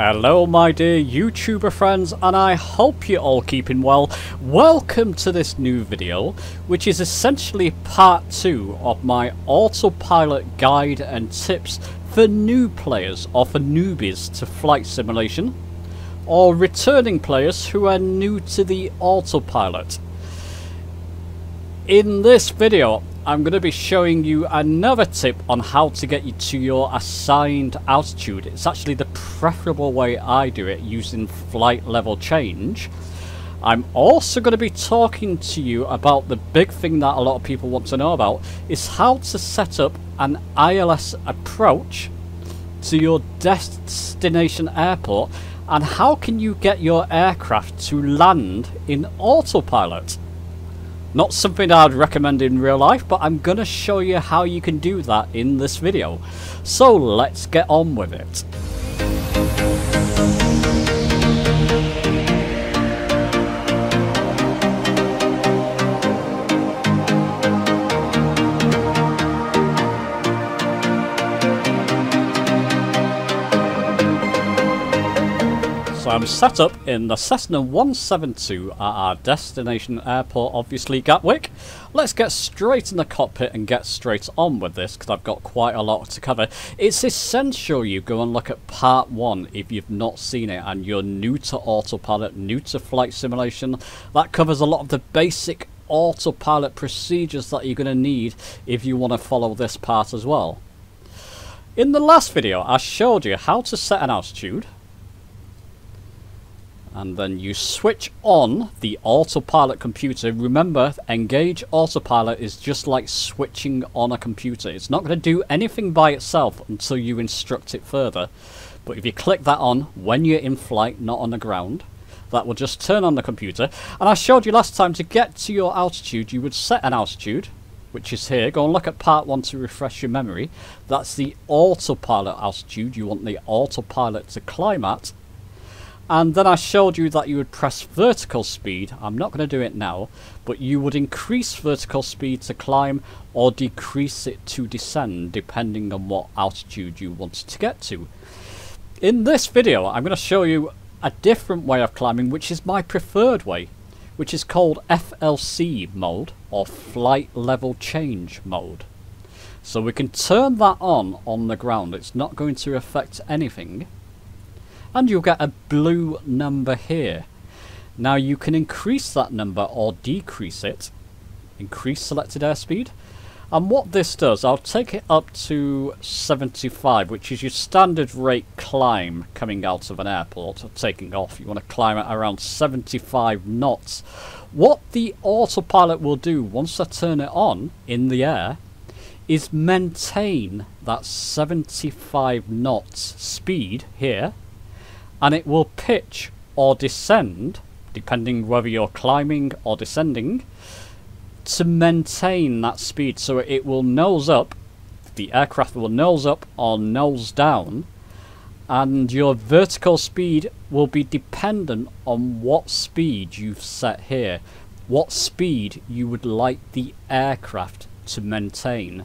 Hello my dear YouTuber friends, and I hope you're all keeping well. Welcome to this new video, which is essentially part 2 of my autopilot guide and tips for new players or for newbies to flight simulation, or returning players who are new to the autopilot. In this video I'm going to be showing you another tip on how to get you to your assigned altitude. It's actually the preferable way I do it, using flight level change. I'm also going to be talking to you about the big thing that a lot of people want to know about, is how to set up an ILS approach to your destination airport, and how can you get your aircraft to land in autopilot. Not something I'd recommend in real life, but I'm going to show you how you can do that in this video. So let's get on with it. I'm set up in the Cessna 172 at our destination airport, obviously Gatwick. Let's get straight in the cockpit and get straight on with this, because I've got quite a lot to cover. It's essential you go and look at part 1 if you've not seen it and you're new to autopilot, new to flight simulation. That covers a lot of the basic autopilot procedures that you're going to need if you want to follow this part as well. In the last video I showed you how to set an altitude, and then you switch on the autopilot computer. Remember, engage autopilot is just like switching on a computer. It's not going to do anything by itself until you instruct it further. But if you click that on when you're in flight, not on the ground, that will just turn on the computer. And I showed you last time, to get to your altitude, you would set an altitude, which is here. Go and look at part 1 to refresh your memory. That's the autopilot altitude. You want the autopilot to climb at. And then I showed you that you would press vertical speed. I'm not going to do it now, but you would increase vertical speed to climb or decrease it to descend, depending on what altitude you wanted to get to. In this video, I'm going to show you a different way of climbing, which is my preferred way, which is called FLC mode, or flight level change mode. So we can turn that on the ground. It's not going to affect anything. And you'll get a blue number here. Now you can increase that number or decrease it. Increase selected airspeed. And what this does, I'll take it up to 75, which is your standard rate climb coming out of an airport or taking off. You want to climb at around 75 knots. What the autopilot will do once I turn it on in the air is maintain that 75 knots speed here. And it will pitch or descend, depending whether you're climbing or descending, to maintain that speed. So it will nose up, the aircraft will nose up or nose down, and your vertical speed will be dependent on what speed you've set here, what speed you would like the aircraft to maintain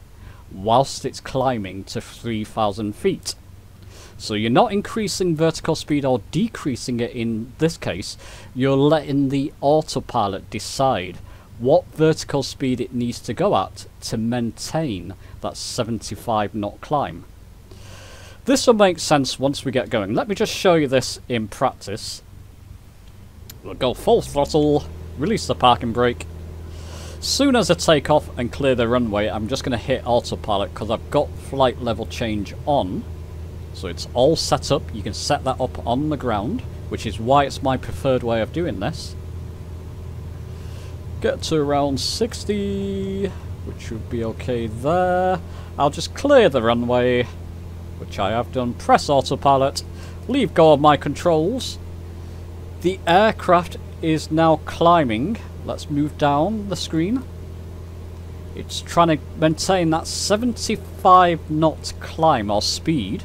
whilst it's climbing to 3,000 feet. So you're not increasing vertical speed or decreasing it in this case. You're letting the autopilot decide what vertical speed it needs to go at to maintain that 75 knot climb. This will make sense once we get going. Let me just show you this in practice. We'll go full throttle, release the parking brake. Soon as I take off and clear the runway, I'm just going to hit autopilot because I've got flight level change on. So it's all set up. You can set that up on the ground, which is why it's my preferred way of doing this. Get to around 60, which would be okay there. I'll just clear the runway, which I have done. Press autopilot, leave go of my controls. The aircraft is now climbing. Let's move down the screen. It's trying to maintain that 75 knot climb or speed.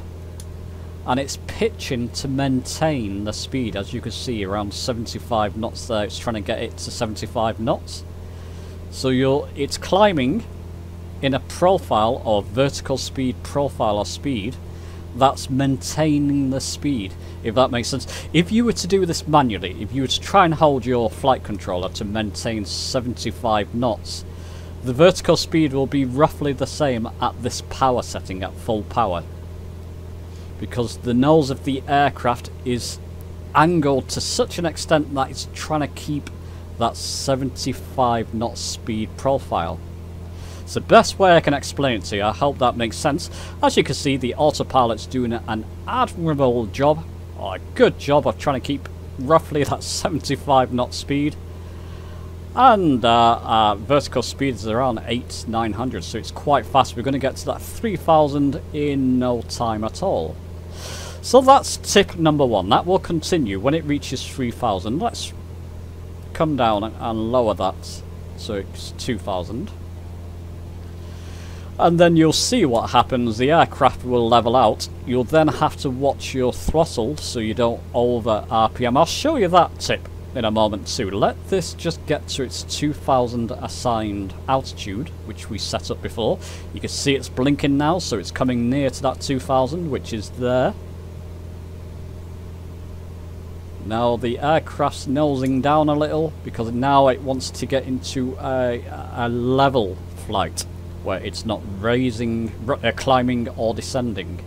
And it's pitching to maintain the speed, as you can see, around 75 knots there. It's trying to get it to 75 knots. So it's climbing in a profile or vertical speed profile or speed that's maintaining the speed, if that makes sense. If you were to do this manually, if you were to try and hold your flight controller to maintain 75 knots, the vertical speed will be roughly the same at this power setting, at full power, because the nose of the aircraft is angled to such an extent that it's trying to keep that 75 knot speed profile. It's the best way I can explain it to you. I hope that makes sense. As you can see, the autopilot's doing an admirable job, or a good job, of trying to keep roughly that 75 knot speed. And our vertical speed is around 800-900, so it's quite fast. We're going to get to that 3000 in no time at all. So that's tip number one. That will continue when it reaches 3000. Let's come down and lower that so it's 2000. And then you'll see what happens. The aircraft will level out. You'll then have to watch your throttle so you don't over RPM. I'll show you that tip in a moment too. Let this just get to its 2000 assigned altitude, which we set up before. You can see it's blinking now, so it's coming near to that 2000, which is there. Now the aircraft's nosing down a little because now it wants to get into a level flight where it's not raising, climbing or descending.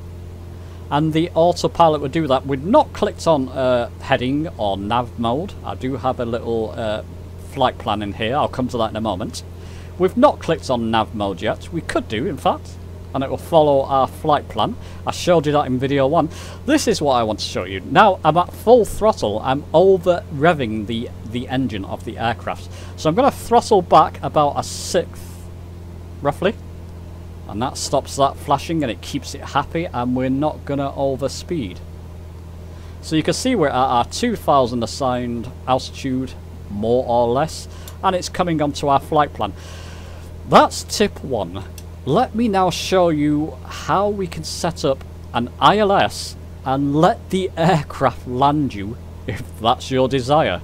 And the autopilot would do that. We've not clicked on heading or nav mode. I do have a little flight plan in here. I'll come to that in a moment. We've not clicked on nav mode yet. We could do, in fact, and it will follow our flight plan. I showed you that in video one. This is what I want to show you. Now I'm at full throttle. I'm over revving the engine of the aircraft. So I'm going to throttle back about a sixth, roughly. And that stops that flashing and it keeps it happy, and we're not going to overspeed. So you can see we're at our 2000 assigned altitude, more or less, and it's coming onto our flight plan. That's tip one. Let me now show you how we can set up an ILS and let the aircraft land you if that's your desire.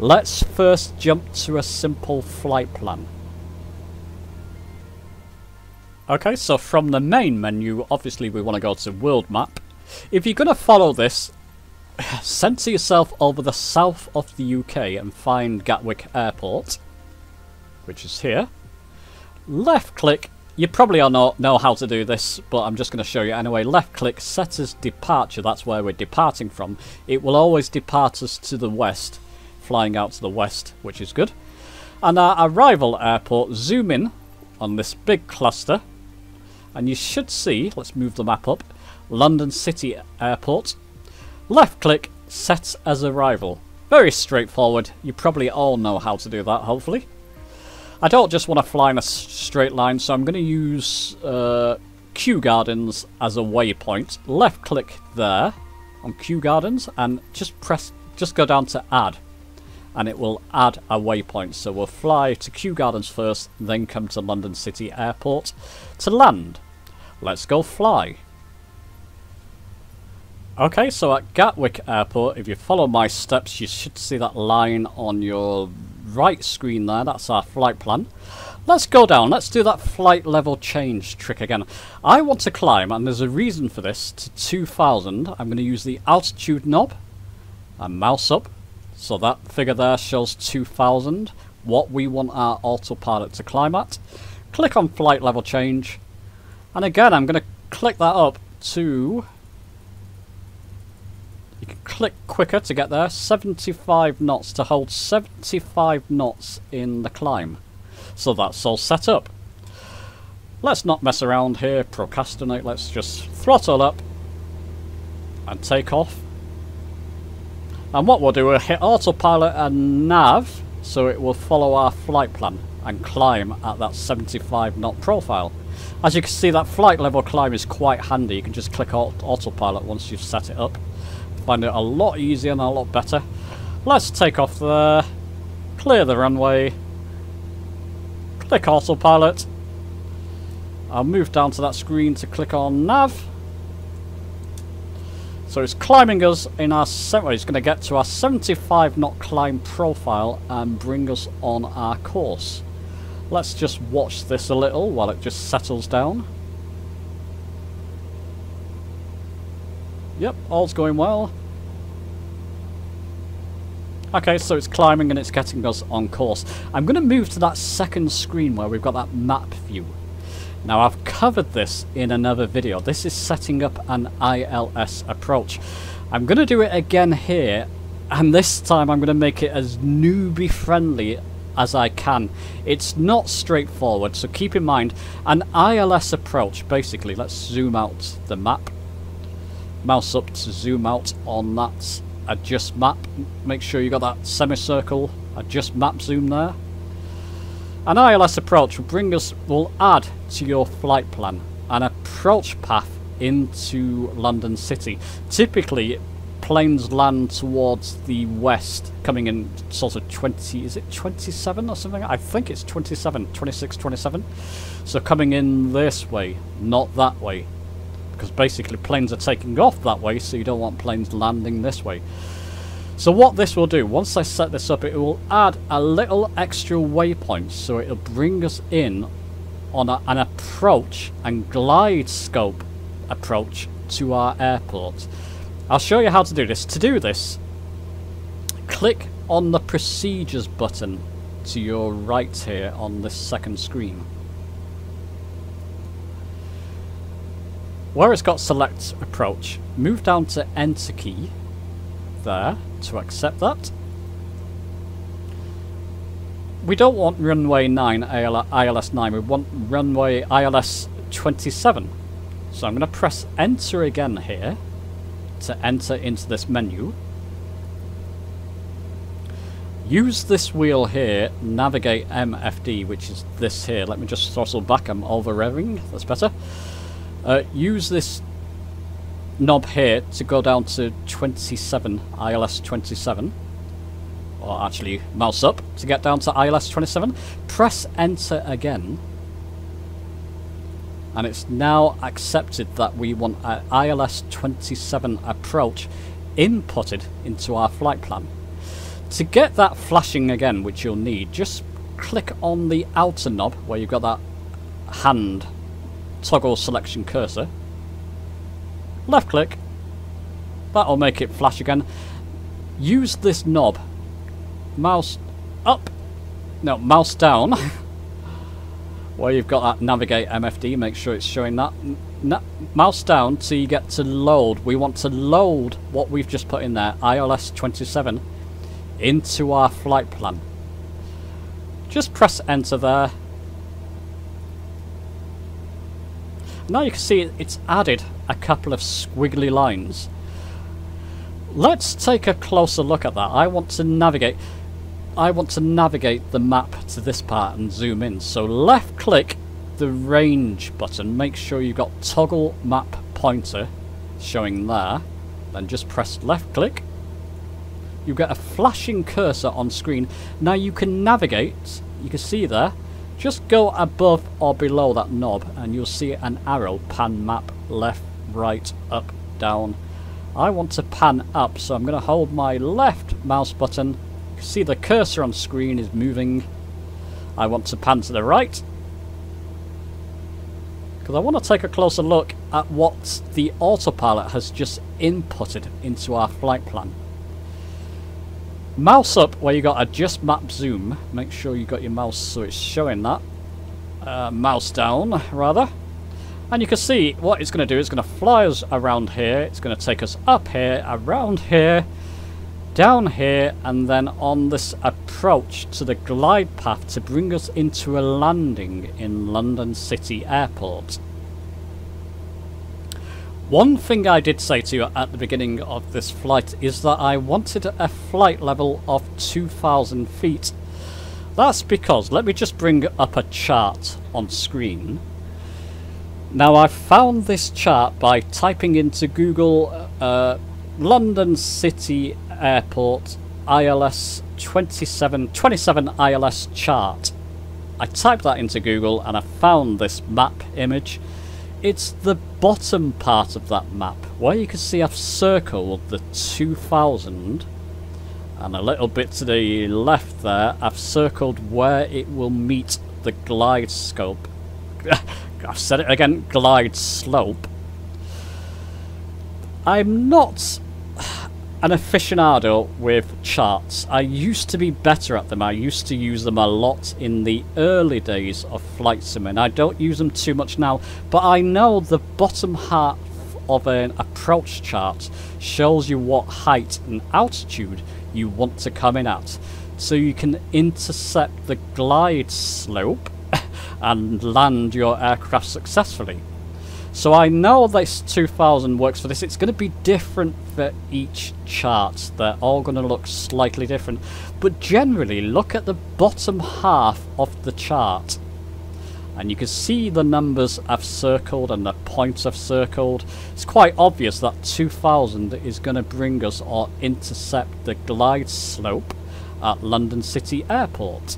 Let's first jump to a simple flight plan. Okay, so from the main menu, obviously we want to go to World Map. If you're going to follow this, center yourself over the south of the UK and find Gatwick Airport, which is here. Left click, you probably don't know how to do this, but I'm just going to show you anyway. Left click, set as departure, that's where we're departing from. It will always depart us to the west, flying out to the west, which is good. And our arrival airport, zoom in on this big cluster. And you should see, let's move the map up, London City Airport. Left click, set as arrival. Very straightforward. You probably all know how to do that, hopefully. I don't just want to fly in a straight line, so I'm going to use Kew Gardens as a waypoint. Left click there on Kew Gardens and just go down to add. And it will add a waypoint. So we'll fly to Kew Gardens first, then come to London City Airport to land. Let's go fly. Okay, so at Gatwick Airport, if you follow my steps, you should see that line on your right screen there. That's our flight plan. Let's go down. Let's do that flight level change trick again. I want to climb, and there's a reason for this, to 2000. I'm going to use the altitude knob and mouse up. So that figure there shows 2000, what we want our autopilot to climb at. Click on flight level change. And again, I'm going to click that up to, you can click quicker to get there, 75 knots, to hold 75 knots in the climb. So that's all set up. Let's not mess around here, procrastinate. Let's just throttle up and take off. And what we'll do, we'll hit autopilot and nav, so it will follow our flight plan and climb at that 75 knot profile. As you can see, that flight level climb is quite handy. You can just click autopilot once you've set it up. Find it a lot easier and a lot better. Let's take off there, clear the runway, click autopilot. I'll move down to that screen to click on nav. So it's climbing us in our, it's going to get to our 75 knot climb profile and bring us on our course. Let's just watch this a little while it just settles down. Yep, all's going well. Okay, so it's climbing and it's getting us on course. I'm going to move to that second screen where we've got that map view. Now, I've covered this in another video. This is setting up an ILS approach. I'm going to do it again here, and this time I'm going to make it as newbie friendly as I can. It's not straightforward, so keep in mind an ILS approach. Basically, let's zoom out the map. Mouse up to zoom out on that. Adjust map, make sure you got that semicircle, adjust map zoom there. An ILS approach will bring us, will add to your flight plan an approach path into London City. Typically planes land towards the west, coming in sort of 20, is it 27 or something? I think it's 27, 26, 27. So coming in this way, not that way. Because basically planes are taking off that way, so you don't want planes landing this way. So what this will do, once I set this up, it will add a little extra waypoint, so it'll bring us in on an approach and glide scope approach to our airport. I'll show you how to do this. To do this, click on the procedures button to your right here on this second screen. Where it's got select approach, move down to enter key there to accept that. We don't want runway 9 ILS 9, we want runway ILS 27. So I'm going to press enter again here to enter into this menu. Use this wheel here, navigate MFD, which is this here. Let me just throttle back, I'm over revving, that's better. Use this knob here to go down to 27, ILS 27, or actually mouse up to get down to ILS 27, press enter again, and it's now accepted that we want an ILS 27 approach inputted into our flight plan. To get that flashing again, which you'll need, just click on the outer knob where you've got that hand toggle selection cursor, left click, that'll make it flash again. Use this knob, mouse up, no, mouse down, where you've got that navigate MFD, make sure it's showing that, mouse down till you get to load. We want to load what we've just put in there, ILS 27, into our flight plan. Just press enter there. Now you can see it's added a couple of squiggly lines. Let's take a closer look at that. I want to navigate the map to this part and zoom in. So left click the range button. Make sure you've got toggle map pointer showing there. Then just press left click. You get a flashing cursor on screen. Now you can navigate, you can see there. Just go above or below that knob and you'll see an arrow, pan map, left, right, up, down. I want to pan up, so I'm going to hold my left mouse button. You can see the cursor on screen is moving. I want to pan to the right, because I want to take a closer look at what the autopilot has just inputted into our flight plan. Mouse up where you got adjust map zoom, make sure you got your mouse so it's showing that, mouse down rather, and you can see what it's going to do. It's going to fly us around here, it's going to take us up here, around here, down here, and then on this approach to the glide path to bring us into a landing in London City Airport. One thing I did say to you at the beginning of this flight is that I wanted a flight level of 2,000 feet. That's because, let me just bring up a chart on screen. Now I found this chart by typing into Google London City Airport ILS 27 ILS chart. I typed that into Google and I found this map image. It's the bottom part of that map where you can see I've circled the 2000, and a little bit to the left there I've circled where it will meet the glide scope. I've said it again, glide slope. I'm not an aficionado with charts. I used to be better at them. I used to use them a lot in the early days of Flight Sim. I don't use them too much now, but I know the bottom half of an approach chart shows you what height and altitude you want to come in at, so you can intercept the glide slope and land your aircraft successfully. So I know this 2000 works for this. It's going to be different for each chart. They're all going to look slightly different. But generally, look at the bottom half of the chart. And you can see the numbers I've circled and the points I've circled. It's quite obvious that 2000 is going to bring us or intercept the glide slope at London City Airport.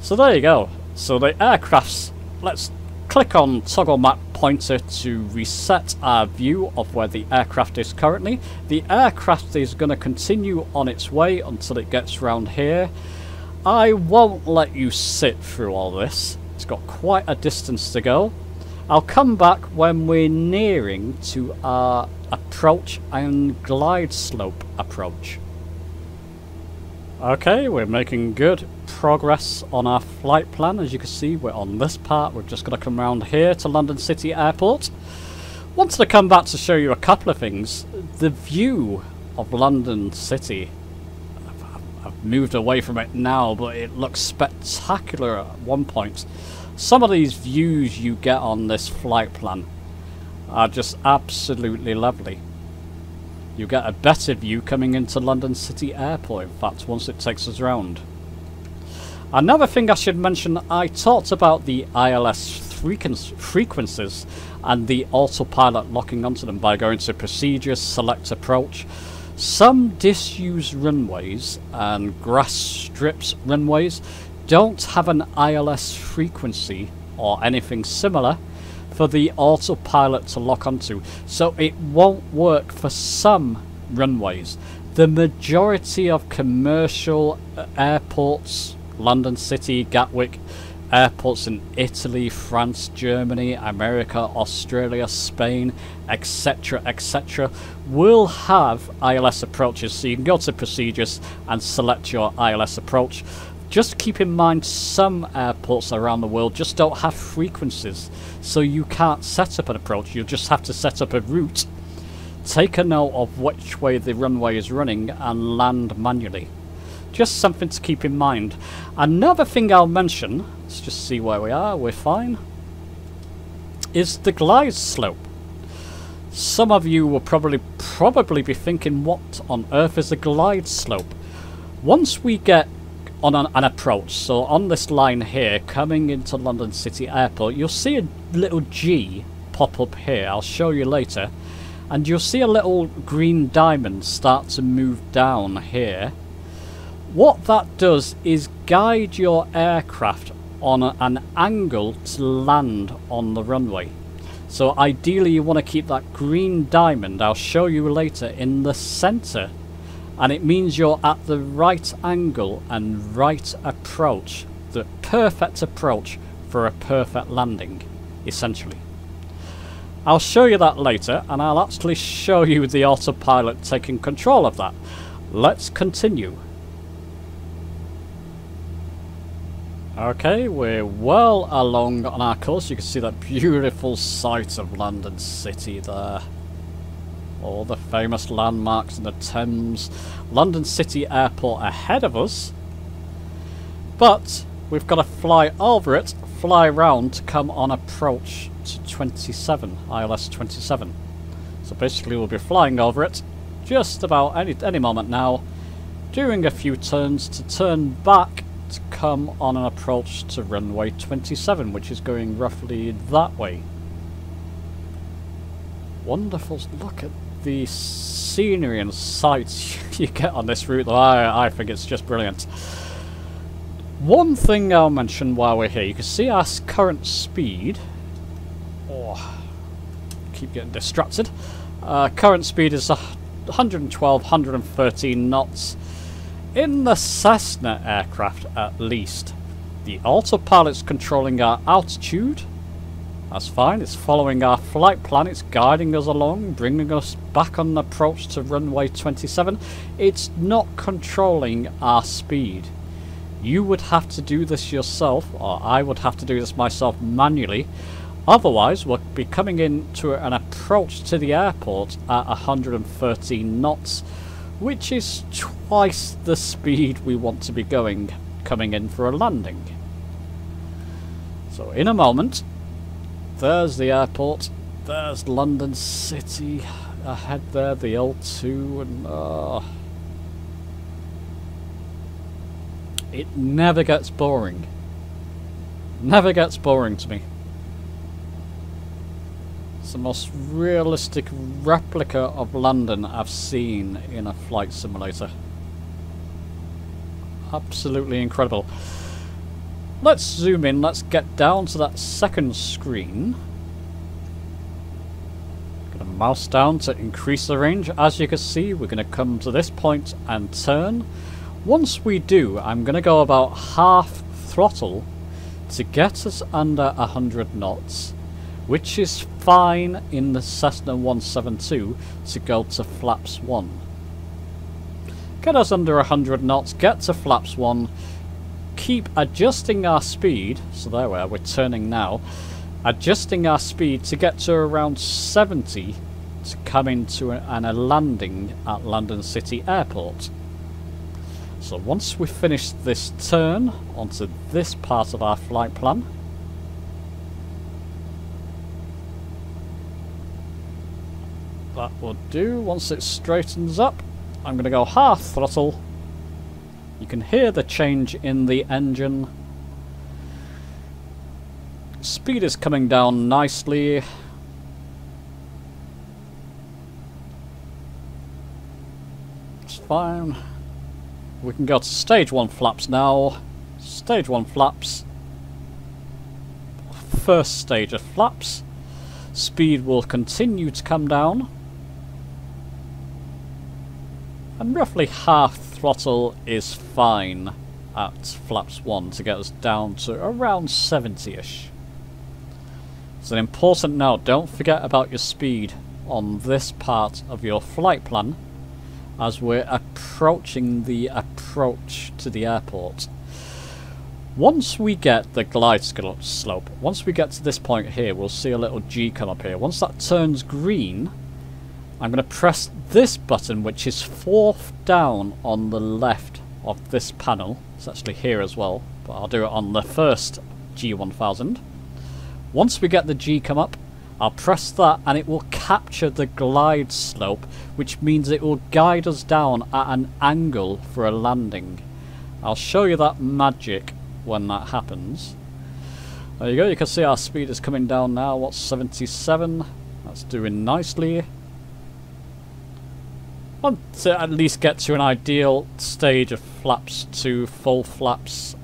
So there you go. So the aircraft's... Let's click on toggle map pointer to reset our view of where the aircraft is currently. The aircraft is going to continue on its way until it gets round here. I won't let you sit through all this. It's got quite a distance to go. I'll come back when we're nearing to our approach and glide slope approach. Okay, we're making good progress on our flight plan. As you can see, we're on this part. We're just going to come around here to London City Airport. Wanted to come back to show you a couple of things. The view of London City. I've moved away from it now, but it looks spectacular at one point. Some of these views you get on this flight plan are just absolutely lovely. You get a better view coming into London City Airport, in fact, once it takes us round. Another thing I should mention, I talked about the ILS frequencies and the autopilot locking onto them by going to procedures, select approach. Some disused runways and grass strips runways don't have an ILS frequency or anything similar for the autopilot to lock onto, so it won't work for some runways. The majority of commercial airports, London City, Gatwick, airports in Italy, France, Germany, America, Australia, Spain, etc., etc., will have ILS approaches, so you can go to procedures and select your ILS approach. Just keep in mind, some airports around the world just don't have frequencies, so you can't set up an approach. You'll just have to set up a route, take a note of which way the runway is running, and land manually. Just something to keep in mind. Another thing I'll mention, let's just see where we are, we're fine, is the glide slope. Some of you will probably be thinking, what on earth is a glide slope? Once we get on an approach, so on this line here coming into London City Airport, you'll see a little G pop up here. I'll show you later, and you'll see a little green diamond start to move down here. What that does is guide your aircraft on an angle to land on the runway. So ideally you want to keep that green diamond, I'll show you later, in the center. And it means you're at the right angle and right approach, the perfect approach for a perfect landing, essentially. I'll show you that later, and I'll actually show you the autopilot taking control of that. Let's continue. Okay, we're well along on our course. You can see that beautiful sight of London City there. All the famous landmarks in the Thames, London City Airport ahead of us, but we've got to fly over it, fly round to come on approach to 27, ILS 27. So basically we'll be flying over it just about any moment now, doing a few turns to turn back to come on an approach to runway 27, which is going roughly that way. Wonderful, look at the scenery and sights you get on this route, though I think it's just brilliant. One thing I'll mention while we're here, you can see our current speed. Oh, keep getting distracted. Current speed is 112, 113 knots in the Cessna aircraft at least. The autopilot's controlling our altitude That's fine, it's following our flight plan, it's guiding us along, bringing us back on the approach to runway 27. It's not controlling our speed. You would have to do this yourself, or I would have to do this myself manually. Otherwise, we'll be coming in to an approach to the airport at 113 knots, which is twice the speed we want to be going, coming in for a landing. So in a moment, there's the airport, there's London City, ahead there, the L2, and it never gets boring. Never gets boring to me. It's the most realistic replica of London I've seen in a flight simulator. Absolutely incredible. Let's zoom in, let's get down to that second screen. Gonna mouse down to increase the range. As you can see, we're gonna come to this point and turn. Once we do, I'm gonna go about half throttle to get us under 100 knots, which is fine in the Cessna 172 to go to flaps 1. Get us under 100 knots, get to flaps 1, keep adjusting our speed, so there we are, we're turning now, adjusting our speed to get to around 70 to come into a landing at London City Airport. So once we finish this turn onto this part of our flight plan, that will do. Once it straightens up, I'm going to go half throttle. You can hear the change in the engine. Speed is coming down nicely. It's fine. We can go to stage 1 flaps now. Stage 1 flaps. First stage of flaps. Speed will continue to come down. And roughly half throttle is fine at flaps 1 to get us down to around 70-ish. It's an important note, don't forget about your speed on this part of your flight plan as we're approaching the approach to the airport. Once we get the glide slope, once we get to this point here, we'll see a little G come up here. Once that turns green, I'm going to press this button, which is fourth down on the left of this panel. It's actually here as well, but I'll do it on the first G1000. Once we get the G come up, I'll press that and it will capture the glide slope, which means it will guide us down at an angle for a landing. I'll show you that magic when that happens. There you go, you can see our speed is coming down now. What's 77? That's doing nicely. Want to at least get to an ideal stage of flaps to full flaps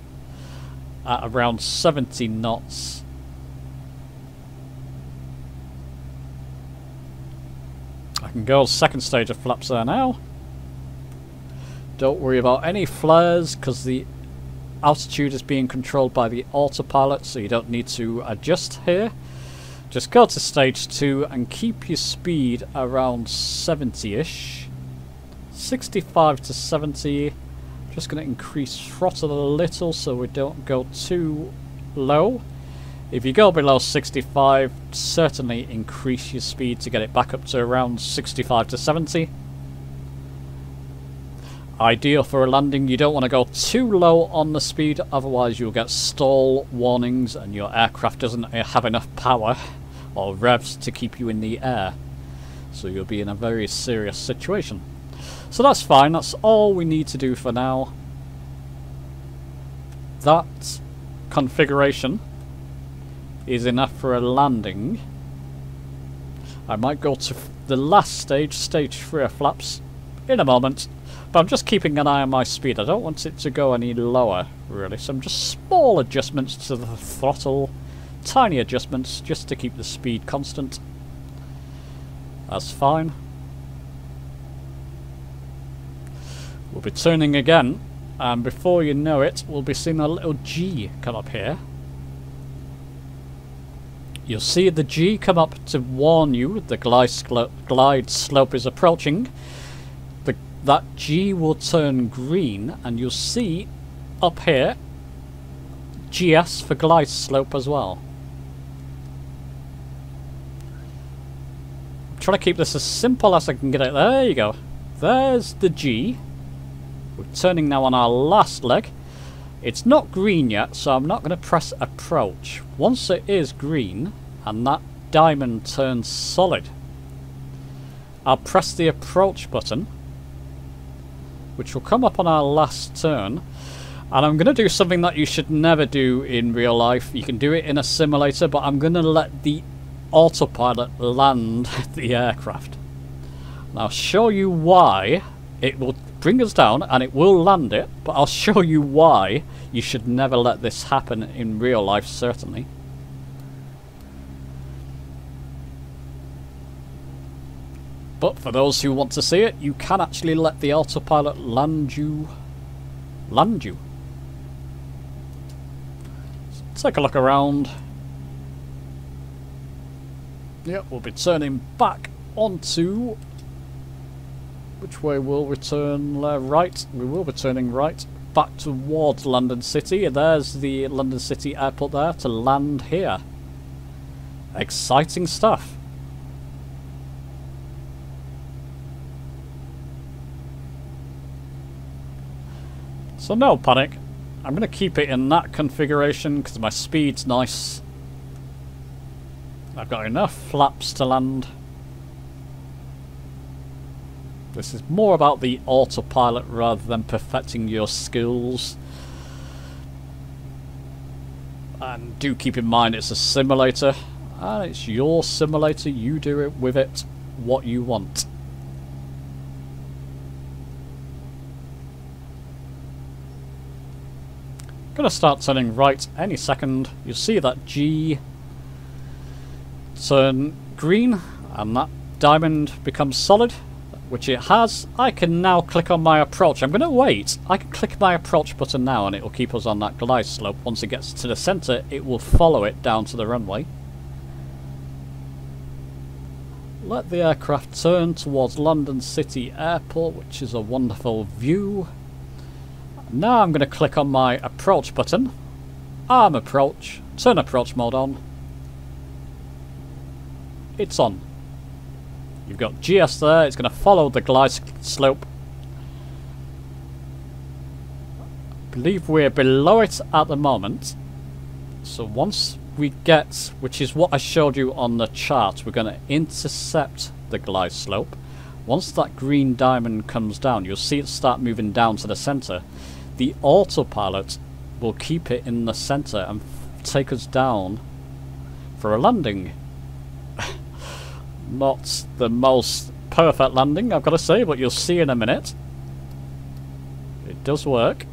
at around 70 knots. I can go second stage of flaps there now. Don't worry about any flares because the altitude is being controlled by the autopilot, so you don't need to adjust here. Just go to stage 2 and keep your speed around 70-ish. 65 to 70. Just going to increase throttle a little so we don't go too low. If you go below 65, certainly increase your speed to get it back up to around 65 to 70. Ideal for a landing. You don't want to go too low on the speed, otherwise you'll get stall warnings and your aircraft doesn't have enough power or revs to keep you in the air. So you'll be in a very serious situation. So that's fine, that's all we need to do for now. That configuration is enough for a landing. I might go to the last stage, stage 3 of flaps, in a moment, but I'm just keeping an eye on my speed. I don't want it to go any lower, really, so I'm just small adjustments to the throttle, tiny adjustments just to keep the speed constant. That's fine. We'll be turning again, and before you know it, we'll be seeing a little G come up here. You'll see the G come up to warn you the glide slope is approaching. That G will turn green, and you'll see up here GS for glide slope as well. I'm trying to keep this as simple as I can get it. There you go. There's the G. We're turning now on our last leg. It's not green yet, so I'm not going to press approach. Once it is green and that diamond turns solid, I'll press the approach button, which will come up on our last turn. And I'm going to do something that you should never do in real life. You can do it in a simulator, but I'm going to let the autopilot land the aircraft. And I'll show you why. It will bring us down and it will land it, but I'll show you why you should never let this happen in real life, certainly. But for those who want to see it, you can actually let the autopilot land you. Let's take a look around. Yep, we'll be turning back onto... Which way will we turn? Right. We will be turning right back towards London City. There's the London City Airport there to land here. Exciting stuff. So no panic. I'm going to keep it in that configuration because my speed's nice. I've got enough flaps to land. This is more about the autopilot rather than perfecting your skills. And do keep in mind it's a simulator. And it's your simulator. You do it with it what you want. Gonna start turning right any second. You'll see that G turn green and that diamond becomes solid, which it has. I can now click on my approach. I'm going to wait. I can click my approach button now and it will keep us on that glide slope. Once it gets to the centre, it will follow it down to the runway. Let the aircraft turn towards London City Airport, which is a wonderful view. Now I'm going to click on my approach button. Arm approach. Turn approach mode on. It's on. You've got GS there, it's going to follow the glide slope. I believe we're below it at the moment. So once we get, which is what I showed you on the chart, we're going to intercept the glide slope. Once that green diamond comes down, you'll see it start moving down to the centre. The autopilot will keep it in the centre and take us down for a landing. Not the most perfect landing, I've got to say, but you'll see in a minute. It does work.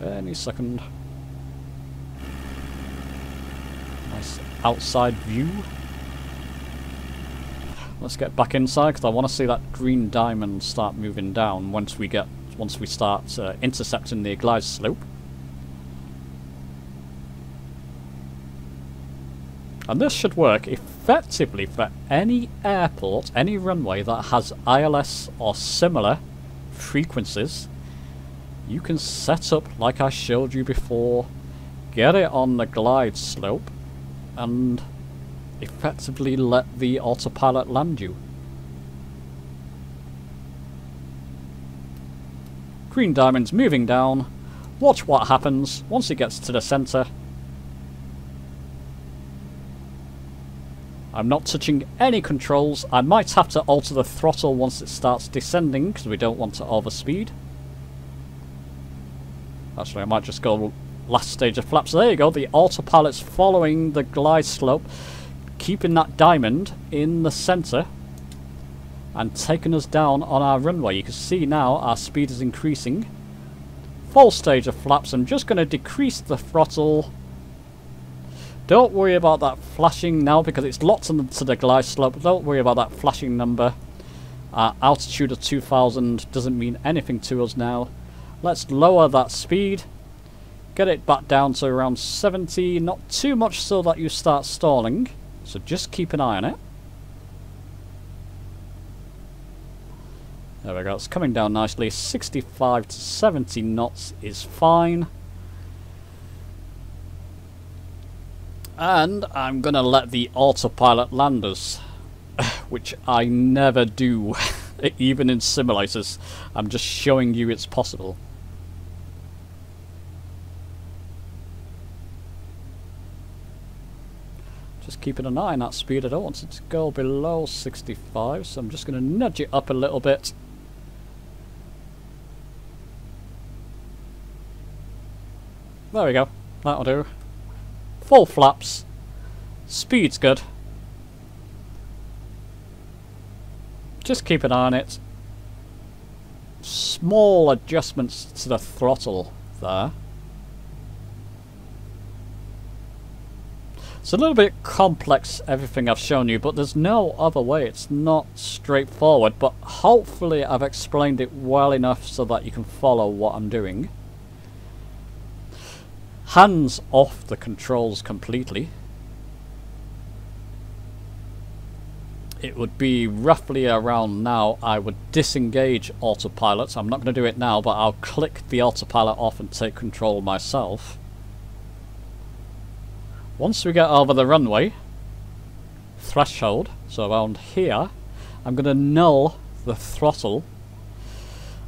Any second. Nice outside view. Let's get back inside because I want to see that green diamond start moving down once we start intercepting the glide slope. And this should work effectively for any airport, any runway that has ILS or similar frequencies. You can set up like I showed you before, get it on the glide slope, and effectively let the autopilot land you. Green diamond's moving down. Watch what happens once it gets to the centre. I'm not touching any controls. I might have to alter the throttle once it starts descending because we don't want to overspeed. Actually, I might just go last stage of flaps. There you go. The autopilot's following the glide slope, keeping that diamond in the centre and taking us down on our runway. You can see now our speed is increasing. Full stage of flaps. I'm just going to decrease the throttle Don't worry about that flashing now because it's locked onto the glide slope. Don't worry about that flashing number. Altitude of 2000 doesn't mean anything to us now. Let's lower that speed. Get it back down to around 70. Not too much so that you start stalling. So just keep an eye on it. There we go. It's coming down nicely. 65 to 70 knots is fine. And I'm going to let the autopilot land us, which I never do, even in simulators. I'm just showing you it's possible. Just keeping an eye on that speed. I don't want it to go below 65, so I'm just going to nudge it up a little bit. There we go. That'll do. Full flaps. Speed's good. Just keep an eye on it. Small adjustments to the throttle there. It's a little bit complex, everything I've shown you, but there's no other way. It's not straightforward, but hopefully I've explained it well enough so that you can follow what I'm doing. Hands off the controls completely. It would be roughly around now I would disengage autopilot. I'm not going to do it now, but I'll click the autopilot off and take control myself. Once we get over the runway threshold, so around here, I'm going to null the throttle.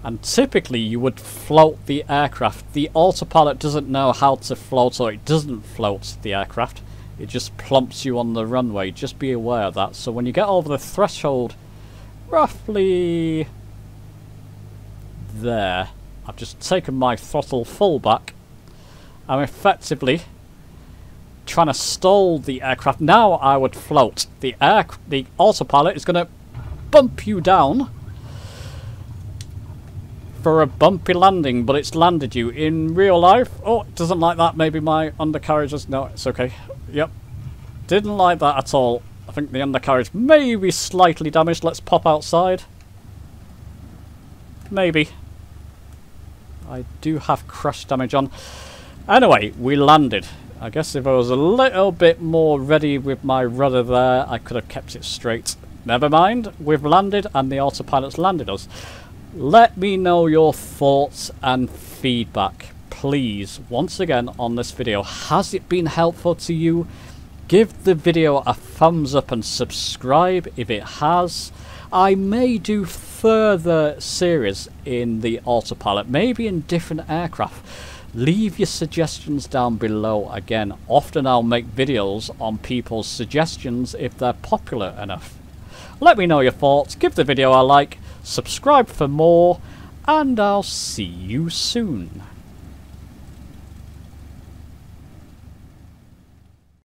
And typically you would float the aircraft. The autopilot doesn't know how to float, or it doesn't float the aircraft. It just plumps you on the runway. Just be aware of that. So when you get over the threshold, roughly there, I've just taken my throttle full back. I'm effectively trying to stall the aircraft. Now I would float. The autopilot is going to bump you down for a bumpy landing, but it's landed you. In real life, oh, it doesn't like that. Maybe my undercarriage is, no, it's okay. Yep, didn't like that at all. I think the undercarriage may be slightly damaged. Let's pop outside. Maybe. I do have crash damage on. Anyway, we landed. I guess if I was a little bit more ready with my rudder there, I could have kept it straight. Never mind, we've landed and the autopilot's landed us. Let me know your thoughts and feedback, please, once again on this video. Has it been helpful to you? Give the video a thumbs up and subscribe if it has. I may do further series in the autopilot, maybe in different aircraft. Leave your suggestions down below again. Often I'll make videos on people's suggestions if they're popular enough. Let me know your thoughts, give the video a like, subscribe for more, and I'll see you soon.